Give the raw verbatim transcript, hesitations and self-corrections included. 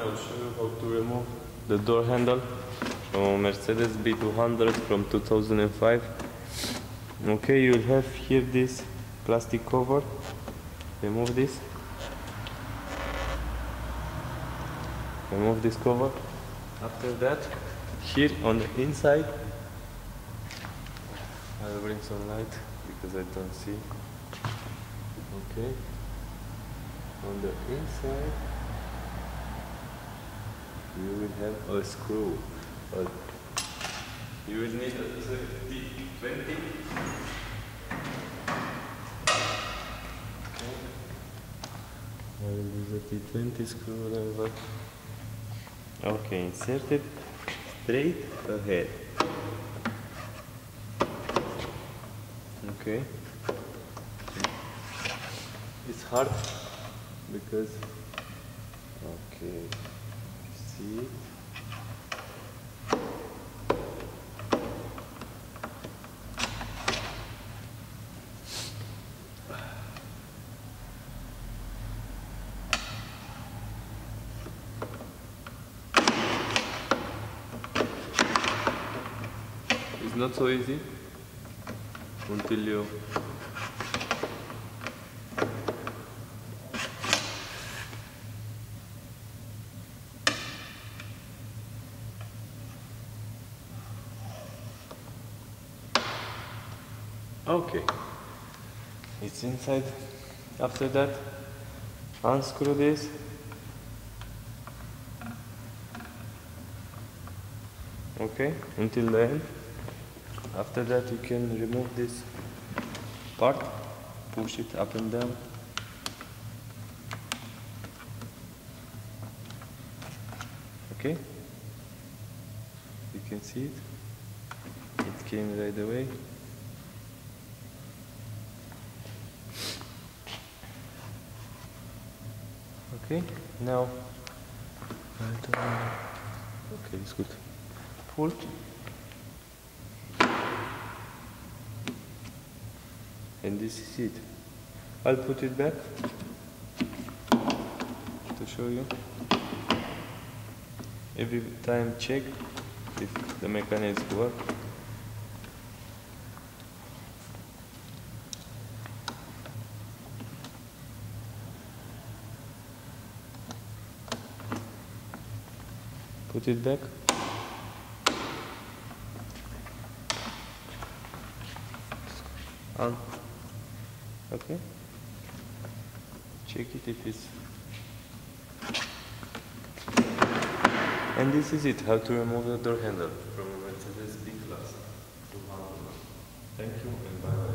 I will show you how to remove the door handle from a Mercedes B two hundred from two thousand five. Okay, you'll have here this plastic cover. Remove this. Remove this cover. After that, here on the inside, I will bring some light because I don't see. Okay. On the inside, you will have a screw. A you will need a T twenty. Okay. I will use a T twenty screwdriver. Okay, insert it straight ahead. Okay. It's hard because okay. See it. It's not so easy until you okay, it's inside. After that, unscrew this. Okay, until the end. After that, you can remove this part, push it up and down. Okay, you can see it. It came right away. Okay, now I don't know. Okay, it's good. Pull. And this is it. I'll put it back to show you. Every time check if the mechanisms work. Put it back. On. Okay, check it if it's, and this is it, how to remove the door handle from a Mercedes B class. Thank you and bye bye.